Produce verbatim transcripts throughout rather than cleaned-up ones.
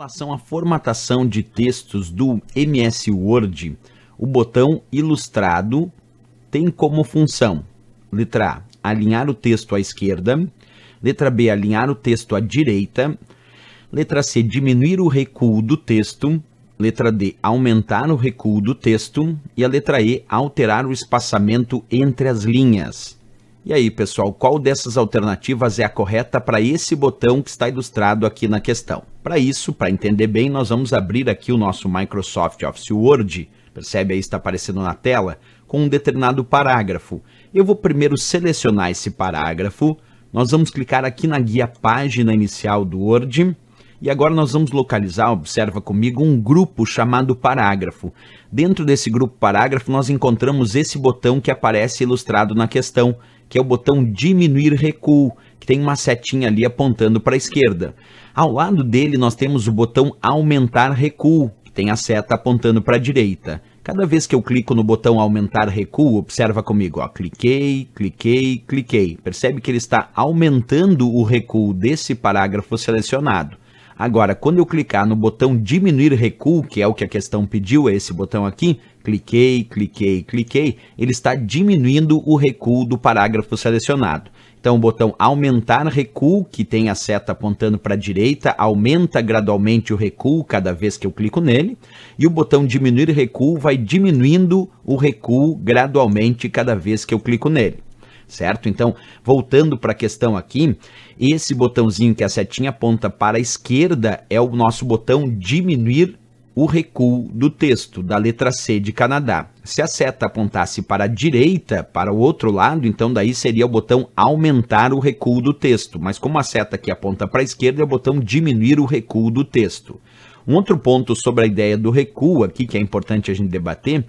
Relação à formatação de textos do M S Word, o botão ilustrado tem como função: letra A, alinhar o texto à esquerda, letra B, alinhar o texto à direita, letra C, diminuir o recuo do texto, letra D, aumentar o recuo do texto e a letra E, alterar o espaçamento entre as linhas. E aí, pessoal, qual dessas alternativas é a correta para esse botão que está ilustrado aqui na questão? Para isso, para entender bem, nós vamos abrir aqui o nosso Microsoft Office Word, percebe aí está aparecendo na tela, com um determinado parágrafo. Eu vou primeiro selecionar esse parágrafo, nós vamos clicar aqui na guia Página Inicial do Word, e agora nós vamos localizar, observa comigo, um grupo chamado parágrafo. Dentro desse grupo parágrafo, nós encontramos esse botão que aparece ilustrado na questão, que é o botão diminuir recuo, que tem uma setinha ali apontando para a esquerda. Ao lado dele, nós temos o botão aumentar recuo, que tem a seta apontando para a direita. Cada vez que eu clico no botão aumentar recuo, observa comigo, ó, cliquei, cliquei, cliquei. Percebe que ele está aumentando o recuo desse parágrafo selecionado. Agora, quando eu clicar no botão diminuir recuo, que é o que a questão pediu, é esse botão aqui, cliquei, cliquei, cliquei, ele está diminuindo o recuo do parágrafo selecionado. Então, o botão aumentar recuo, que tem a seta apontando para a direita, aumenta gradualmente o recuo cada vez que eu clico nele, e o botão diminuir recuo vai diminuindo o recuo gradualmente cada vez que eu clico nele. Certo? Então, voltando para a questão aqui, esse botãozinho que a setinha aponta para a esquerda é o nosso botão diminuir o recuo do texto, da letra C de Canadá. Se a seta apontasse para a direita, para o outro lado, então daí seria o botão aumentar o recuo do texto, mas como a seta aqui aponta para a esquerda, é o botão diminuir o recuo do texto. Um outro ponto sobre a ideia do recuo aqui, que é importante a gente debater,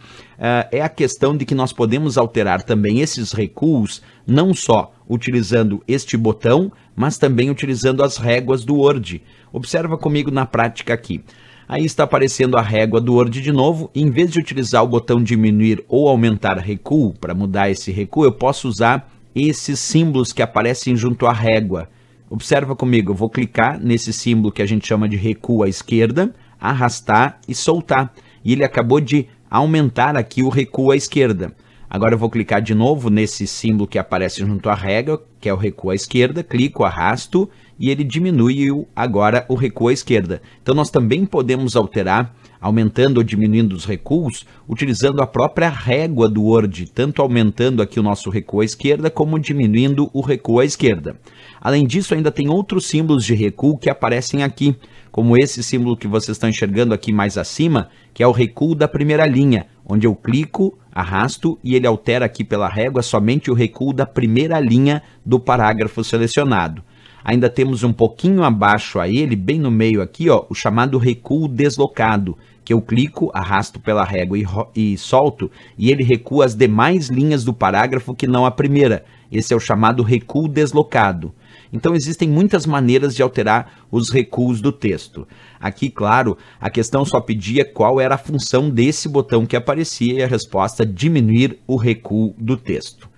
é a questão de que nós podemos alterar também esses recuos, não só utilizando este botão, mas também utilizando as réguas do Word. Observa comigo na prática aqui. Aí está aparecendo a régua do Word de novo. Em vez de utilizar o botão diminuir ou aumentar recuo, para mudar esse recuo, eu posso usar esses símbolos que aparecem junto à régua. Observa comigo, eu vou clicar nesse símbolo que a gente chama de recuo à esquerda, arrastar e soltar. E ele acabou de aumentar aqui o recuo à esquerda. Agora eu vou clicar de novo nesse símbolo que aparece junto à régua, que é o recuo à esquerda, clico, arrasto e ele diminuiu agora o recuo à esquerda. Então nós também podemos alterar, aumentando ou diminuindo os recuos, utilizando a própria régua do Word, tanto aumentando aqui o nosso recuo à esquerda, como diminuindo o recuo à esquerda. Além disso, ainda tem outros símbolos de recuo que aparecem aqui, como esse símbolo que vocês estão enxergando aqui mais acima, que é o recuo da primeira linha, onde eu clico, arrasto e ele altera aqui pela régua somente o recuo da primeira linha do parágrafo selecionado. Ainda temos um pouquinho abaixo a ele, bem no meio aqui, ó, o chamado recuo deslocado, que eu clico, arrasto pela régua e, e solto, e ele recua as demais linhas do parágrafo que não a primeira. Esse é o chamado recuo deslocado. Então, existem muitas maneiras de alterar os recuos do texto. Aqui, claro, a questão só pedia qual era a função desse botão que aparecia e a resposta diminuir o recuo do texto.